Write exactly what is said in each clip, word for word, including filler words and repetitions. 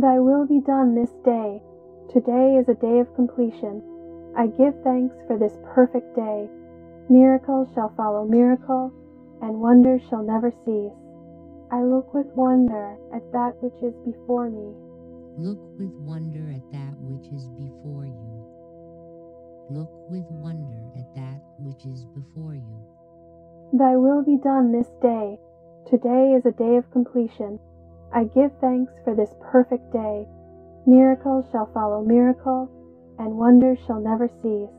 Thy will be done this day. Today is a day of completion. I give thanks for this perfect day. Miracle shall follow miracle, and wonder shall never cease. I look with wonder at that which is before me. Look with wonder at that which is before you. Look with wonder at that which is before you. Thy will be done this day. Today is a day of completion. I give thanks for this perfect day. Miracle shall follow miracle, and wonder shall never cease.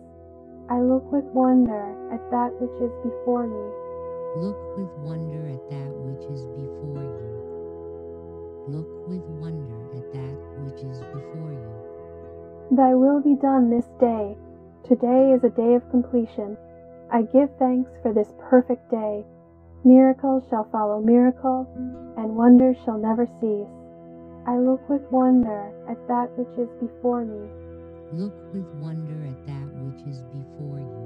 I look with wonder at that which is before me. Look with wonder at that which is before you. Look with wonder at that which is before you. Thy will be done this day. Today is a day of completion. I give thanks for this perfect day. Miracle shall follow miracle, and wonder shall never cease. I look with wonder at that which is before me. Look with wonder at that which is before you.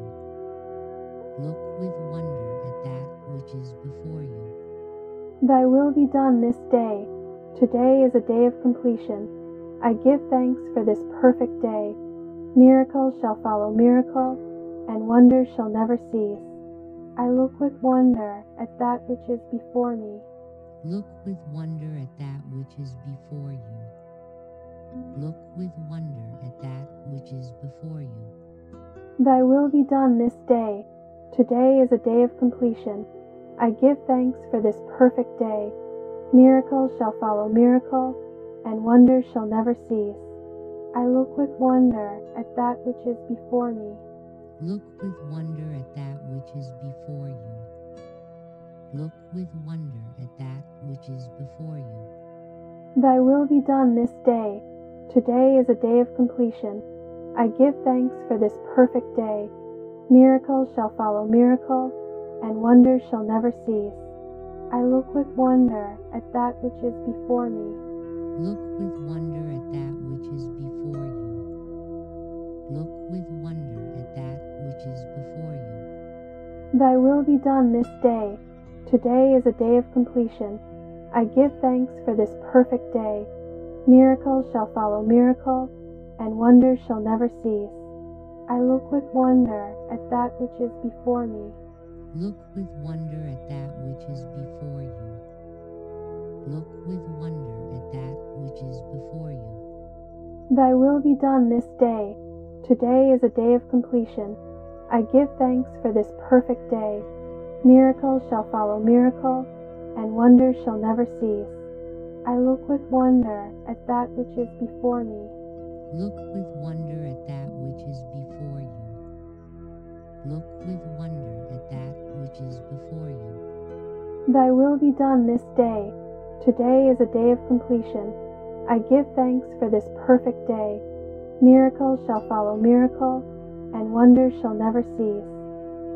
Look with wonder at that which is before you. Thy will be done this day. Today is a day of completion. I give thanks for this perfect day. Miracle shall follow miracle, and wonder shall never cease. I look with wonder at that which is before me. Look with wonder at that which is before you. Look with wonder at that which is before you. Thy will be done this day. Today is a day of completion. I give thanks for this perfect day. Miracle shall follow miracle, and wonder shall never cease. I look with wonder at that which is before me. Look with wonder at that which is before you. Look with wonder at that which is before you. Thy will be done this day. Today is a day of completion. I give thanks for this perfect day. Miracle shall follow miracle, and wonder shall never cease. I look with wonder at that which is before me. Look with wonder at that which is before you. Look with wonder at that which is before you. Thy will be done this day. Today is a day of completion. I give thanks for this perfect day. Miracle shall follow miracle, and wonder shall never cease. I look with wonder at that which is before me. Look with wonder at that which is before you. Look with wonder at that which is before you. Thy will be done this day. Today is a day of completion. I give thanks for this perfect day. Miracle shall follow miracle, and wonder shall never cease. I look with wonder at that which is before me. Look with wonder at that which is before you. Look with wonder at that which is before you. Thy will be done this day. Today is a day of completion. I give thanks for this perfect day. Miracle shall follow miracle, and wonder shall never cease.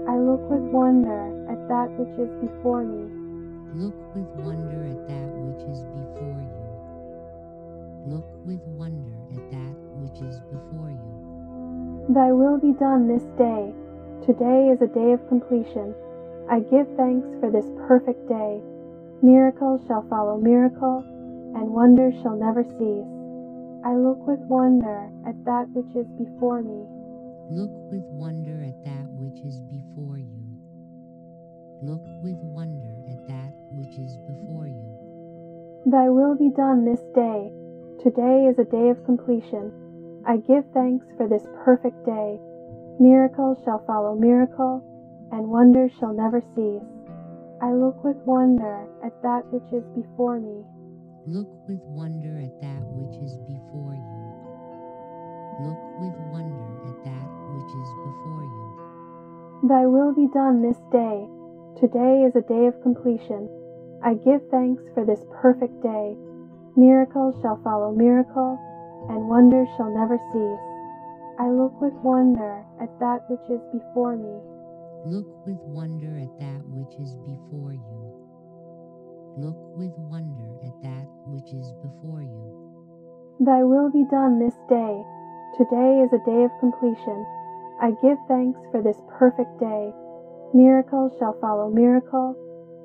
I look with wonder at that which is before me. Look with wonder at that which is before you. Look with wonder at that which is before you. Thy will be done this day. Today is a day of completion. I give thanks for this perfect day. Miracle shall follow miracle, and wonder shall never cease. I look with wonder at that which is before me. Look with wonder at that which is before you. Look with wonder at that which is before you. Thy will be done this day. Today is a day of completion. I give thanks for this perfect day. Miracle shall follow miracle, and wonder shall never cease. I look with wonder at that which is before me. Look with wonder at that which is before you. Look with wonder at that which is before you. Thy will be done this day. Today is a day of completion. I give thanks for this perfect day. Miracle shall follow miracle, and wonder shall never cease. I look with wonder at that which is before me. Look with wonder at that which is before you. Look with wonder at that which is before you. Thy will be done this day. Today is a day of completion. I give thanks for this perfect day. Miracle shall follow miracle,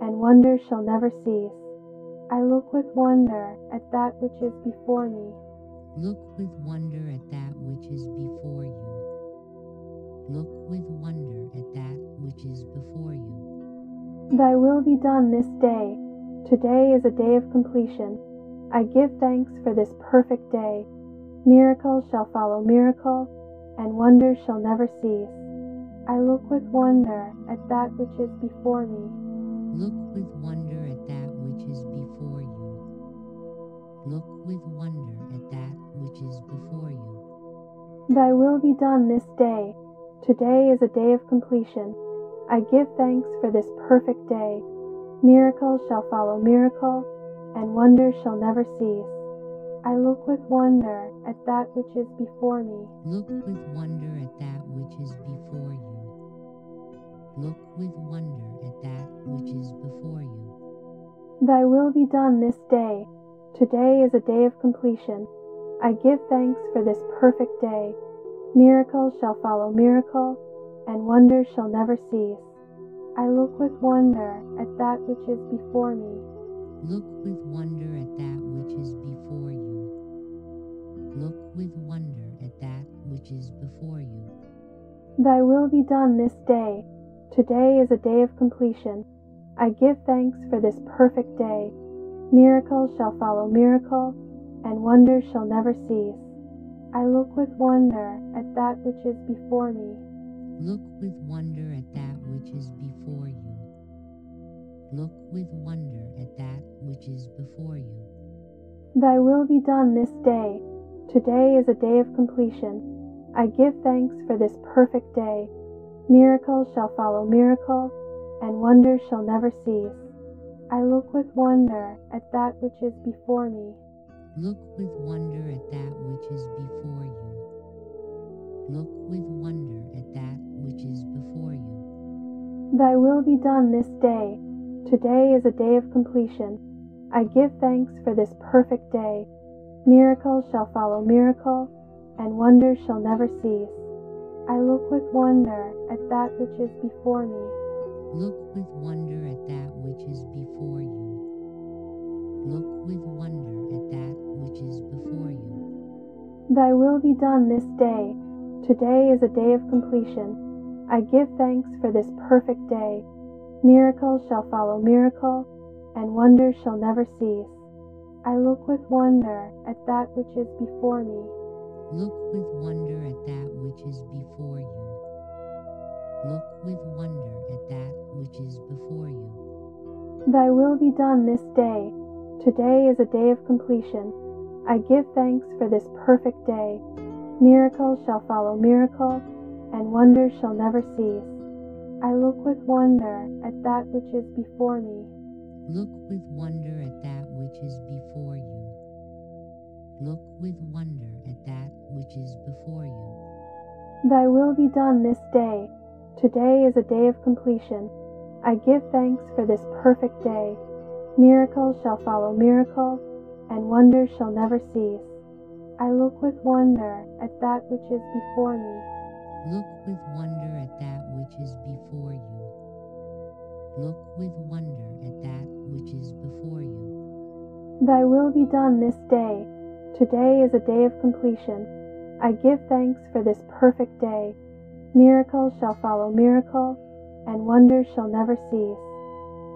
and wonder shall never cease. I look with wonder at that which is before me. Look with wonder at that which is before you. Look with wonder at that which is before you. Thy will be done this day. Today is a day of completion. I give thanks for this perfect day. Miracle shall follow miracle, and wonder shall never cease. I look with wonder at that which is before me. Look with wonder at that which is before you. Look with wonder at that which is before you. Thy will be done this day. Today is a day of completion. I give thanks for this perfect day. Miracle shall follow miracle, and wonder shall never cease. I look with wonder at that which is before me. Look with wonder at that which is before you. Look with wonder at that which is before you. Thy will be done this day. Today is a day of completion. I give thanks for this perfect day. Miracle shall follow miracle, and wonder shall never cease. I look with wonder at that which is before me. Look with wonder at that which is before you. Look with wonder at that which is before you. Thy will be done this day. Today is a day of completion. I give thanks for this perfect day. Miracle shall follow miracle, and wonder shall never cease. I look with wonder at that which is before me. Look with wonder at that which is before you. Look with wonder at that which is before you. Thy will be done this day. Today is a day of completion. I give thanks for this perfect day. Miracle shall follow miracle, and wonder shall never cease. I look with wonder at that which is before me. Look with wonder at that which is before you. Look with wonder at that which is before you. Thy will be done this day. Today is a day of completion. I give thanks for this perfect day. Miracle shall follow miracle, and wonder shall never cease. I look with wonder at that which is before me. Look with wonder at that which is before you. Look with wonder at that which is before you. Thy will be done this day. Today is a day of completion. I give thanks for this perfect day. Miracle shall follow miracle, and wonder shall never cease. I look with wonder at that which is before me. Look with wonder at that which is before you. Look with wonder at that which is before you. Thy will be done this day. Today is a day of completion. I give thanks for this perfect day. Miracle shall follow miracle, and wonder shall never cease. I look with wonder at that which is before me. Look with wonder at that which is before you. Look with wonder at that which is before you. Thy will be done this day. Today is a day of completion. I give thanks for this perfect day. Miracle shall follow miracle, and wonder shall never cease. I look with wonder at that which is before me. Look with wonder at that which is before you. Look with wonder at that which is before you. Thy will be done this day. Today is a day of completion. I give thanks for this perfect day. Miracle shall follow miracle, and wonder shall never cease.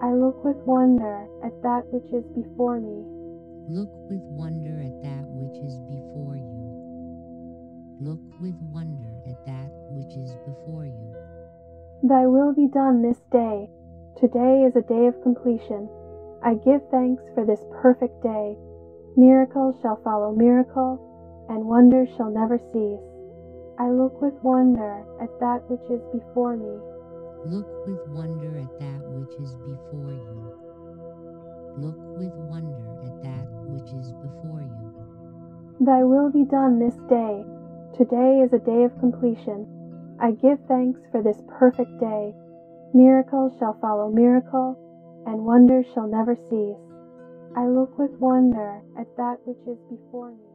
I look with wonder at that which is before me. Look with wonder at that which is before you. Look with wonder at that which is before you. Thy will be done this day. Today is a day of completion. I give thanks for this perfect day. Miracle shall follow miracle, and wonder shall never cease. I look with wonder at that which is before me. Look with wonder at that which is before you. Look with wonder at that which is before you. Thy will be done this day. Today is a day of completion. I give thanks for this perfect day. Miracle shall follow miracle, and wonder shall never cease. I look with wonder at that which is before me.